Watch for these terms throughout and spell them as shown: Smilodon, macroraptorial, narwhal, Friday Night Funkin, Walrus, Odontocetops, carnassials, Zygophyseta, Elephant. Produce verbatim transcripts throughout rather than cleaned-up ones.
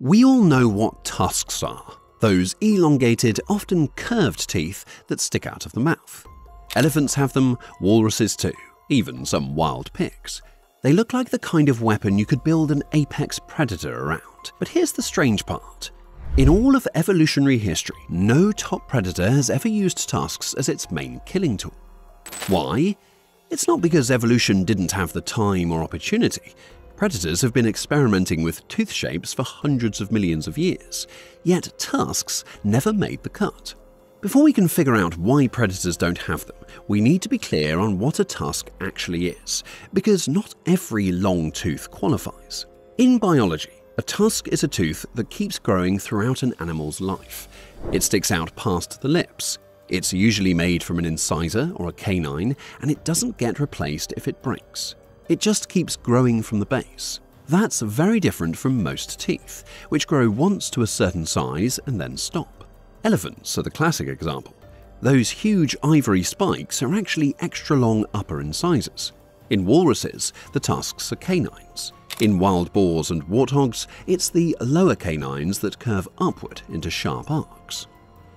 We all know what tusks are, those elongated, often curved teeth that stick out of the mouth. Elephants have them, walruses too, even some wild pigs. They look like the kind of weapon you could build an apex predator around. But here's the strange part. In all of evolutionary history, no top predator has ever used tusks as its main killing tool. Why? It's not because evolution didn't have the time or opportunity. Predators have been experimenting with tooth shapes for hundreds of millions of years, yet tusks never made the cut. Before we can figure out why predators don't have them, we need to be clear on what a tusk actually is, because not every long tooth qualifies. In biology, a tusk is a tooth that keeps growing throughout an animal's life. It sticks out past the lips. It's usually made from an incisor or a canine, and it doesn't get replaced if it breaks. It just keeps growing from the base. That's very different from most teeth, which grow once to a certain size and then stop. Elephants are the classic example. Those huge ivory spikes are actually extra-long upper incisors. In walruses, the tusks are canines. In wild boars and warthogs, it's the lower canines that curve upward into sharp arcs.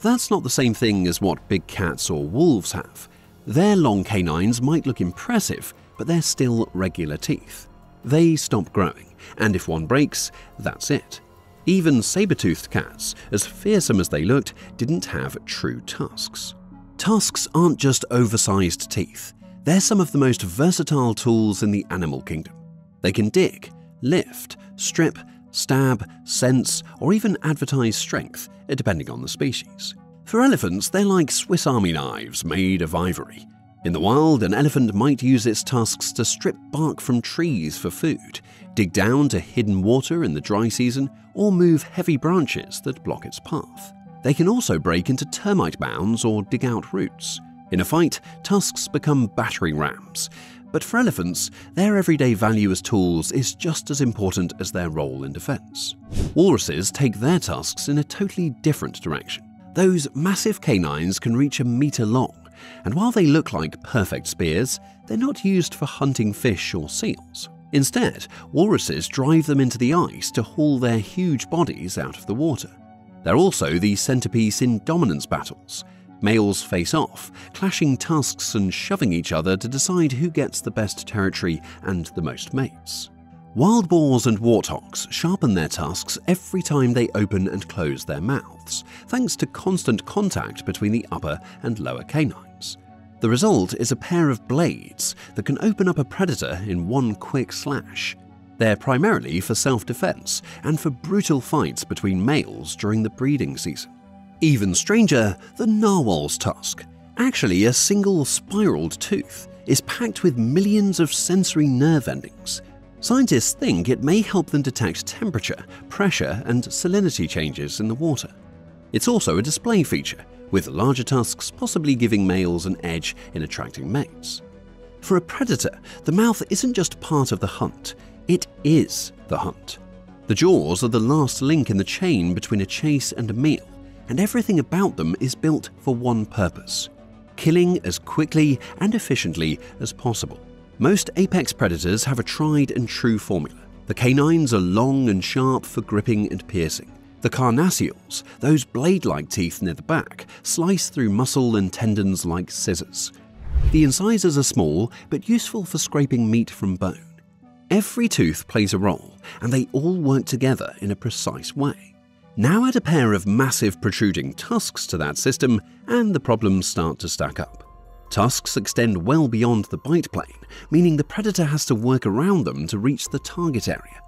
That's not the same thing as what big cats or wolves have. Their long canines might look impressive, but they're still regular teeth. They stop growing, and if one breaks, that's it. Even saber-toothed cats, as fearsome as they looked, didn't have true tusks. Tusks aren't just oversized teeth. They're some of the most versatile tools in the animal kingdom. They can dig, lift, strip, stab, sense, or even advertise strength, depending on the species. For elephants, they're like Swiss Army knives made of ivory. In the wild, an elephant might use its tusks to strip bark from trees for food, dig down to hidden water in the dry season, or move heavy branches that block its path. They can also break into termite mounds or dig out roots. In a fight, tusks become battering rams. But for elephants, their everyday value as tools is just as important as their role in defense. Walruses take their tusks in a totally different direction. Those massive canines can reach a meter long. And while they look like perfect spears, they're not used for hunting fish or seals. Instead, walruses drive them into the ice to haul their huge bodies out of the water. They're also the centerpiece in dominance battles. Males face off, clashing tusks and shoving each other to decide who gets the best territory and the most mates. Wild boars and warthogs sharpen their tusks every time they open and close their mouths, thanks to constant contact between the upper and lower canines. The result is a pair of blades that can open up a predator in one quick slash. They're primarily for self-defense and for brutal fights between males during the breeding season. Even stranger, the narwhal's tusk, actually a single spiraled tooth, is packed with millions of sensory nerve endings. Scientists think it may help them detect temperature, pressure, and salinity changes in the water. It's also a display feature, with larger tusks possibly giving males an edge in attracting mates. For a predator, the mouth isn't just part of the hunt, it is the hunt. The jaws are the last link in the chain between a chase and a meal, and everything about them is built for one purpose: killing as quickly and efficiently as possible. Most apex predators have a tried and true formula. The canines are long and sharp for gripping and piercing. The carnassials, those blade-like teeth near the back, slice through muscle and tendons like scissors. The incisors are small but useful for scraping meat from bone. Every tooth plays a role, and they all work together in a precise way. Now add a pair of massive protruding tusks to that system, and the problems start to stack up. Tusks extend well beyond the bite plane, meaning the predator has to work around them to reach the target area.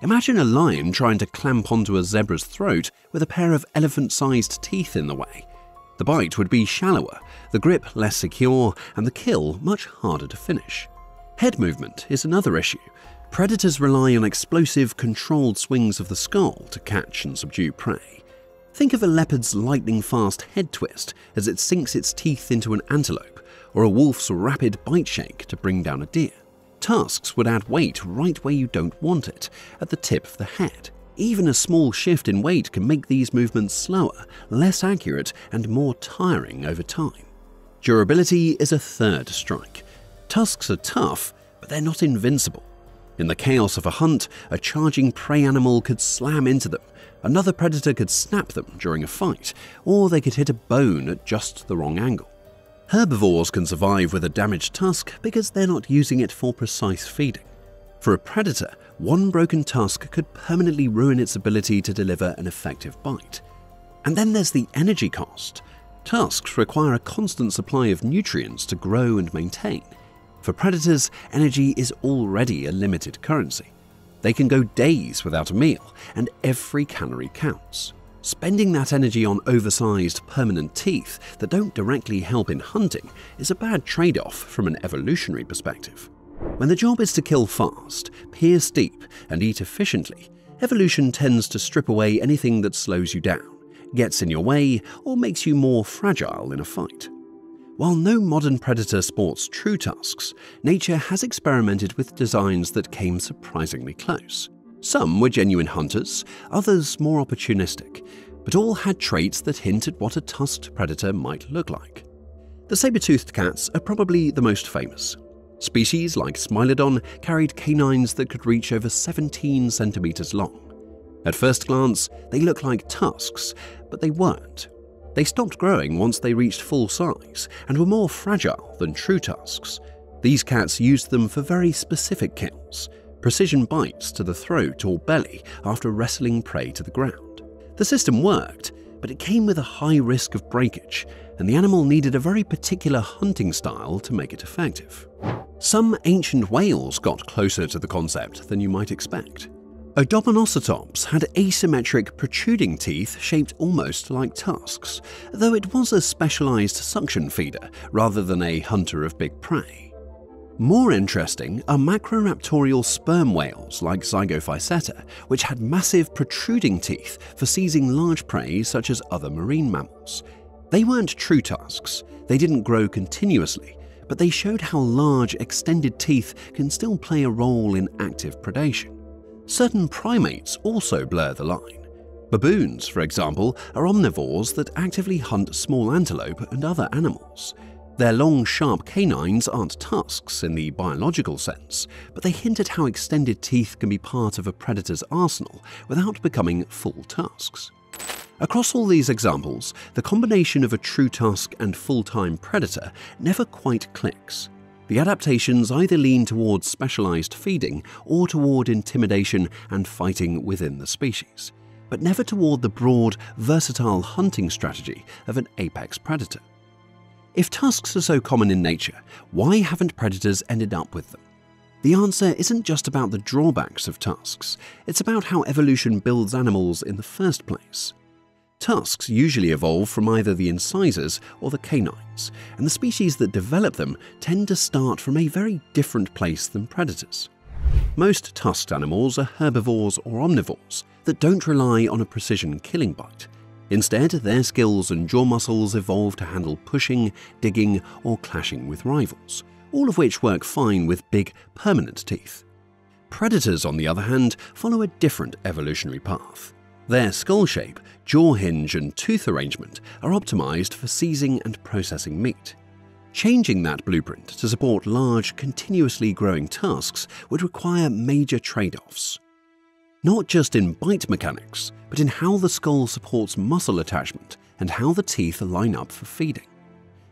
Imagine a lion trying to clamp onto a zebra's throat with a pair of elephant-sized teeth in the way. The bite would be shallower, the grip less secure, and the kill much harder to finish. Head movement is another issue. Predators rely on explosive, controlled swings of the skull to catch and subdue prey. Think of a leopard's lightning-fast head twist as it sinks its teeth into an antelope, or a wolf's rapid bite shake to bring down a deer. Tusks would add weight right where you don't want it, at the tip of the head. Even a small shift in weight can make these movements slower, less accurate, and more tiring over time. Durability is a third strike. Tusks are tough, but they're not invincible. In the chaos of a hunt, a charging prey animal could slam into them, another predator could snap them during a fight, or they could hit a bone at just the wrong angle. Herbivores can survive with a damaged tusk because they're not using it for precise feeding. For a predator, one broken tusk could permanently ruin its ability to deliver an effective bite. And then there's the energy cost. Tusks require a constant supply of nutrients to grow and maintain. For predators, energy is already a limited currency. They can go days without a meal, and every calorie counts. Spending that energy on oversized, permanent teeth that don't directly help in hunting is a bad trade-off from an evolutionary perspective. When the job is to kill fast, pierce deep, and eat efficiently, evolution tends to strip away anything that slows you down, gets in your way, or makes you more fragile in a fight. While no modern predator sports true tusks, nature has experimented with designs that came surprisingly close. Some were genuine hunters, others more opportunistic, but all had traits that hint at what a tusked predator might look like. The saber-toothed cats are probably the most famous. Species like Smilodon carried canines that could reach over seventeen centimeters long. At first glance, they look like tusks, but they weren't. They stopped growing once they reached full size and were more fragile than true tusks. These cats used them for very specific kills, precision bites to the throat or belly after wrestling prey to the ground. The system worked, but it came with a high risk of breakage, and the animal needed a very particular hunting style to make it effective. Some ancient whales got closer to the concept than you might expect. Odontocetops had asymmetric protruding teeth shaped almost like tusks, though it was a specialized suction feeder rather than a hunter of big prey. More interesting are macroraptorial sperm whales like Zygophyseta, which had massive protruding teeth for seizing large prey such as other marine mammals. They weren't true tusks, they didn't grow continuously, but they showed how large extended teeth can still play a role in active predation. Certain primates also blur the line. Baboons, for example, are omnivores that actively hunt small antelope and other animals. Their long, sharp canines aren't tusks in the biological sense, but they hint at how extended teeth can be part of a predator's arsenal without becoming full tusks. Across all these examples, the combination of a true tusk and full-time predator never quite clicks. The adaptations either lean towards specialized feeding or toward intimidation and fighting within the species, but never toward the broad, versatile hunting strategy of an apex predator. If tusks are so common in nature, why haven't predators ended up with them? The answer isn't just about the drawbacks of tusks, it's about how evolution builds animals in the first place. Tusks usually evolve from either the incisors or the canines, and the species that develop them tend to start from a very different place than predators. Most tusked animals are herbivores or omnivores that don't rely on a precision killing bite. Instead, their skills and jaw muscles evolve to handle pushing, digging, or clashing with rivals, all of which work fine with big, permanent teeth. Predators, on the other hand, follow a different evolutionary path. Their skull shape, jaw hinge, and tooth arrangement are optimized for seizing and processing meat. Changing that blueprint to support large, continuously growing tusks would require major trade-offs. Not just in bite mechanics, but in how the skull supports muscle attachment and how the teeth line up for feeding.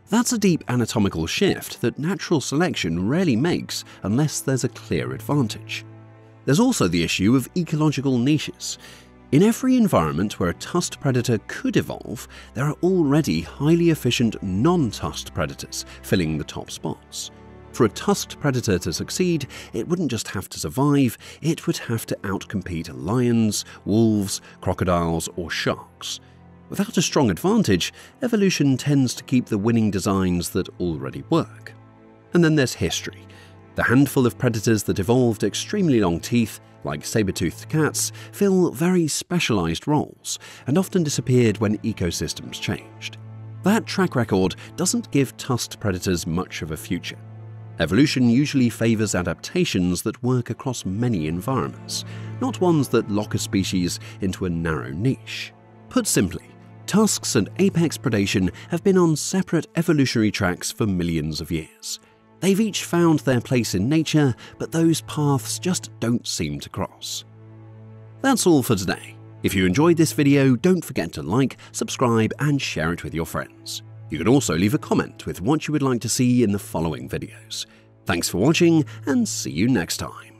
That's a deep anatomical shift that natural selection rarely makes unless there's a clear advantage. There's also the issue of ecological niches. In every environment where a tusked predator could evolve, there are already highly efficient non-tusked predators filling the top spots. For a tusked predator to succeed, it wouldn't just have to survive, it would have to outcompete lions, wolves, crocodiles, or sharks. Without a strong advantage, evolution tends to keep the winning designs that already work. And then there's history. The handful of predators that evolved extremely long teeth, like saber-toothed cats, fill very specialized roles and often disappeared when ecosystems changed. That track record doesn't give tusked predators much of a future. Evolution usually favors adaptations that work across many environments, not ones that lock a species into a narrow niche. Put simply, tusks and apex predation have been on separate evolutionary tracks for millions of years. They've each found their place in nature, but those paths just don't seem to cross. That's all for today. If you enjoyed this video, don't forget to like, subscribe, and share it with your friends. You can also leave a comment with what you would like to see in the following videos. Thanks for watching, and see you next time.